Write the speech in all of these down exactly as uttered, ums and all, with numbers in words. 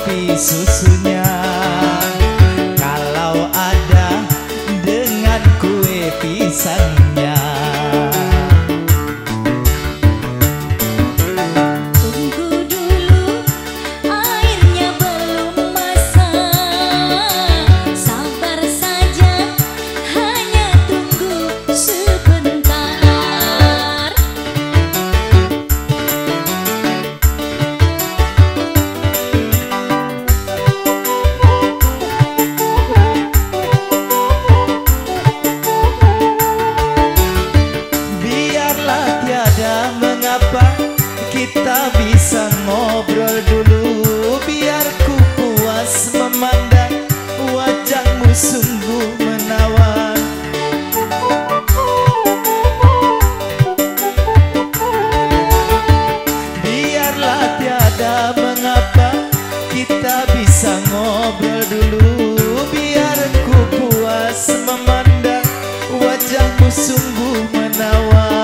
kopi susunya, kalau ada dengan kue pisangnya. Tunggu dulu, airnya belum masak. Sabar saja, hanya tunggu sebentar. Kita bisa ngobrol dulu, biar ku puas memandang wajahmu sungguh menawan. Biarlah tiada mengapa, kita bisa ngobrol dulu, biar ku puas memandang wajahmu sungguh menawan.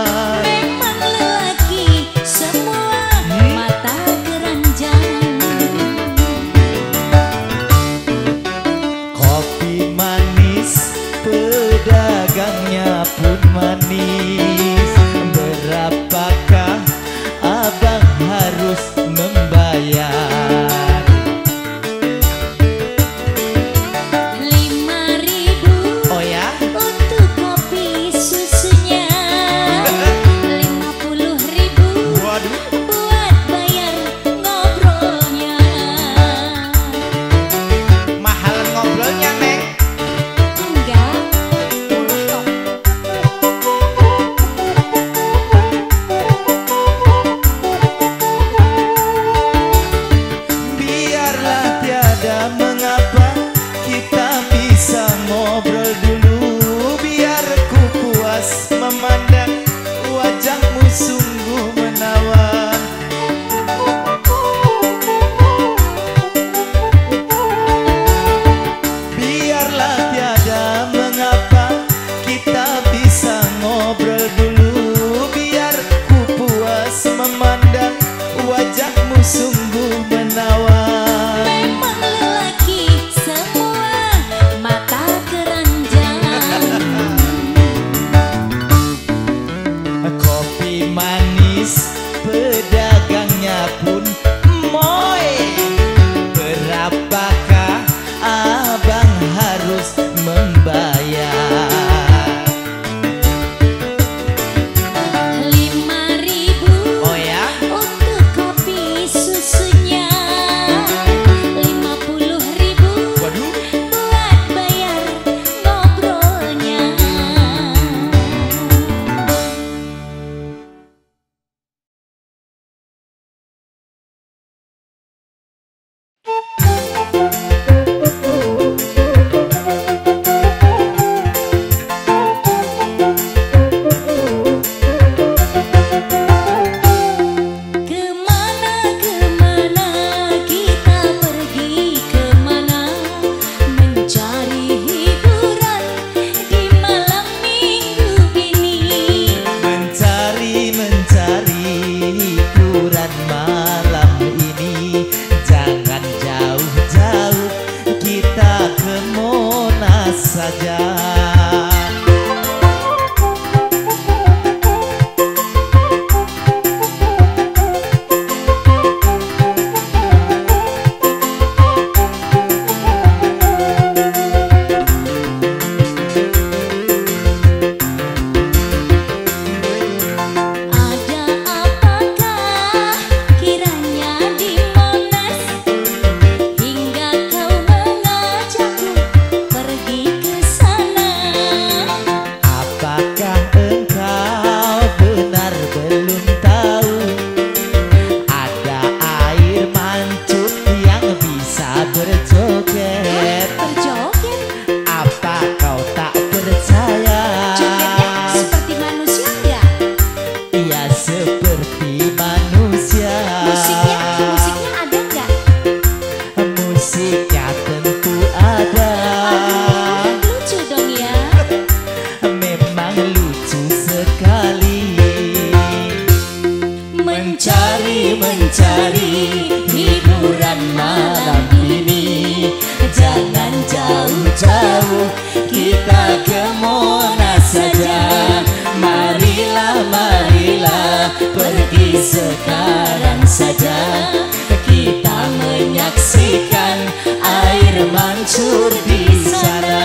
Pedagangnya pun manis, berapakah abang harus membayar? Lima ribu, oh ya? Untuk kopi susunya. Lima puluh ribu, waduh, buat bayar ngobrolnya. Mahal ngobrolnya, Neng? Enggak. Memandang wajahmu sungguh menawan. Biarlah tiada mengapa, kita bisa ngobrol dulu, biar ku puas memandang wajahmu sungguh menawan. Pedagangnya pun moy, berapakah abang harus membayar? Lima ribu, oh ya? Untuk kopi susunya. Lima puluh ribu, waduh, buat bayar ngobrolnya. Saja mencari hiburan malam. Sekarang saja kita menyaksikan air mancur di sana.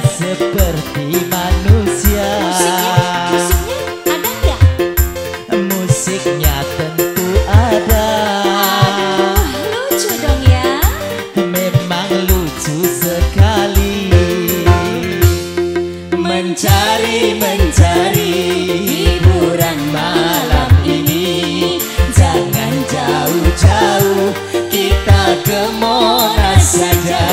Seperti manusia. Musiknya, musiknya ada nggak? Musiknya tentu ada. Aduh, lucu dong ya. Memang lucu sekali. Mencari, mencari hiburan malam ini. Jangan jauh-jauh, kita ke Monas saja.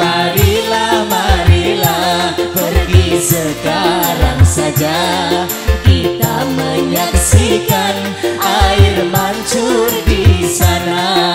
Marilah, marilah pergi sekarang saja. Kita menyaksikan air mancur di sana.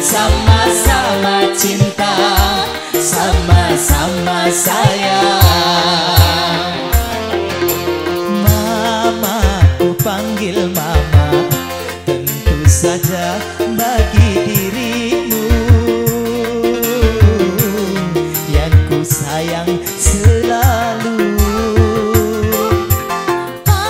Sama-sama cinta, sama-sama sayang. Mama, ku panggil mama, tentu saja bagi dirimu yang ku sayang selalu. Oh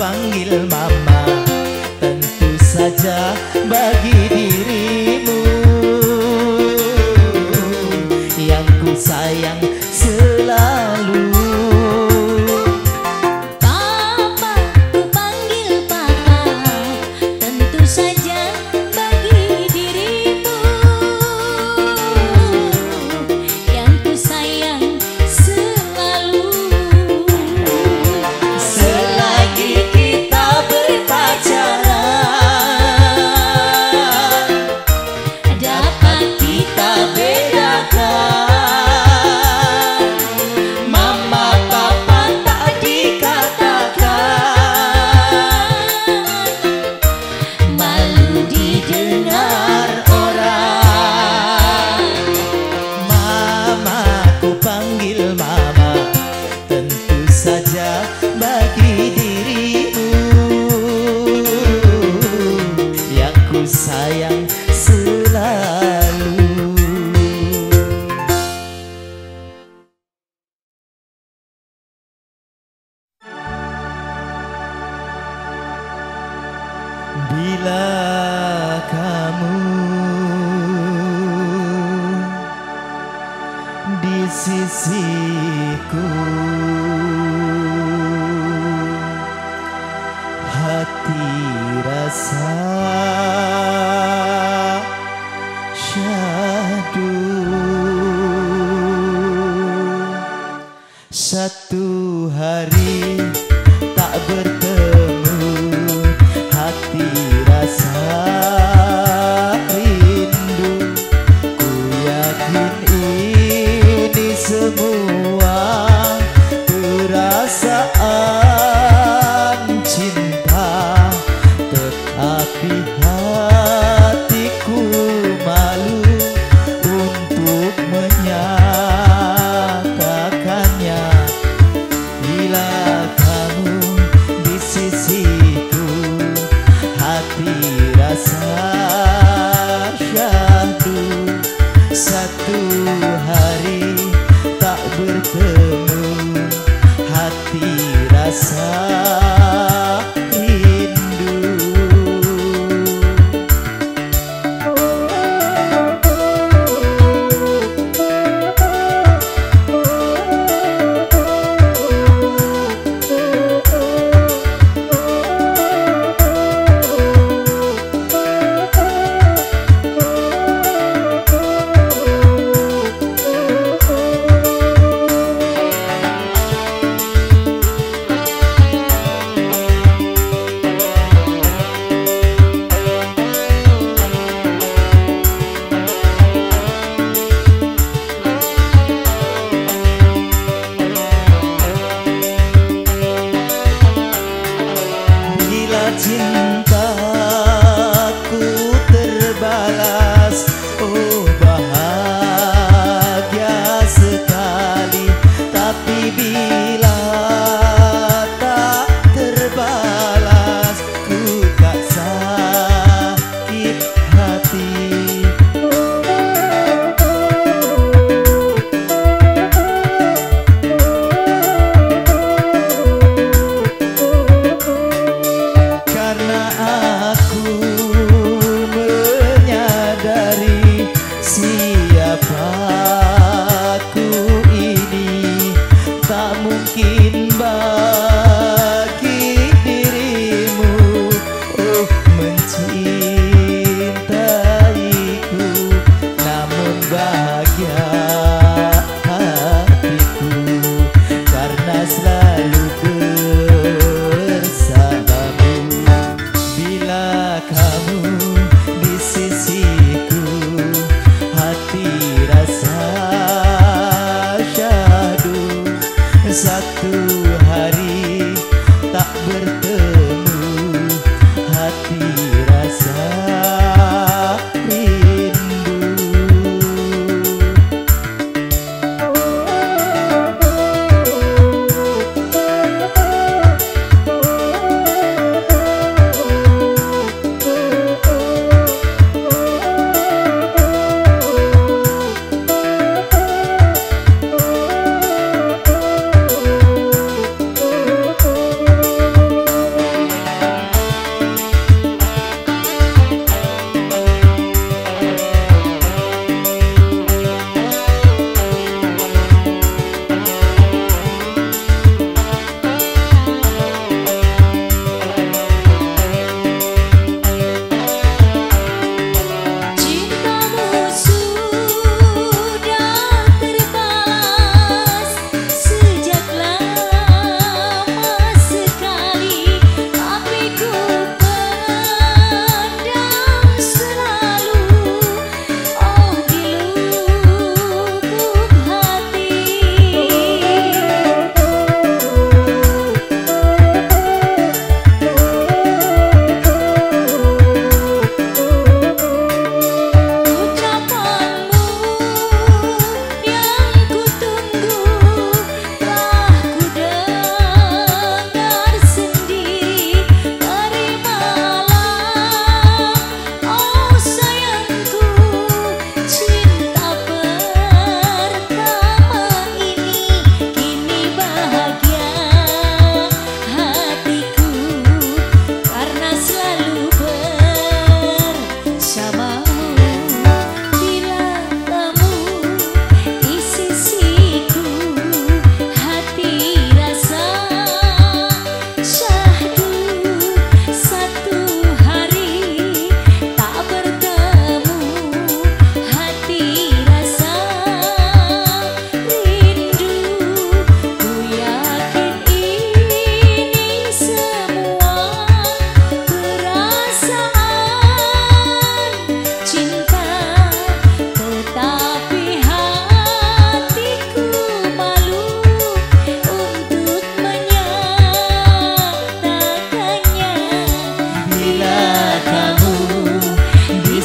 panggil mama, tentu saja bagi dirimu yang ku sayang selalu.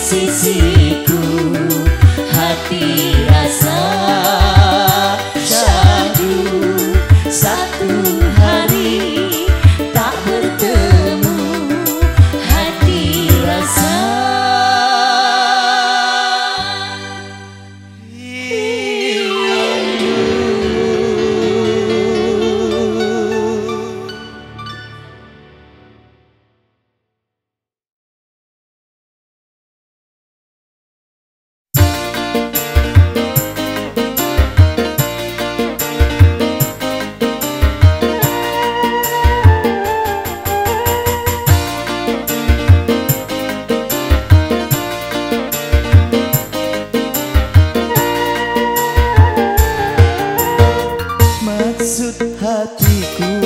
sisiku, hati rasa syahdu. Satu hari tak bertemu, hati rasa rindu.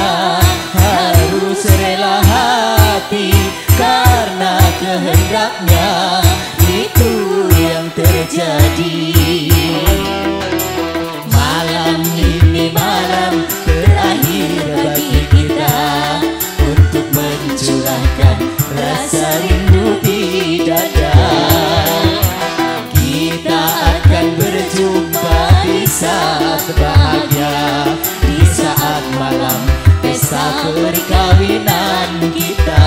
harus rela hati karena kehendaknya itu yang terjadi. Malam ini malam terakhir bagi kita untuk mencurahkan rasa rindu di dada. Kita akan berjumpa di saat bahagia, di saat malam pesta perkawinan kita.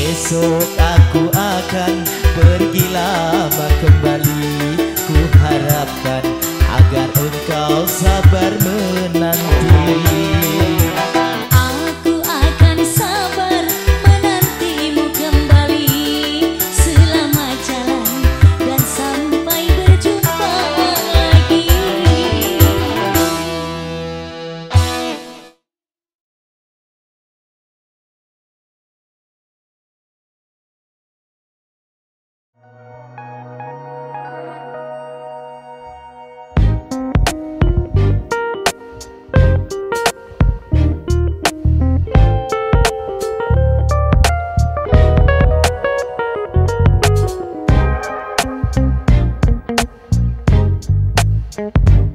Esok aku akan pergi lama kembali. Ku harapkan agar engkau sabar menanti. Thank you.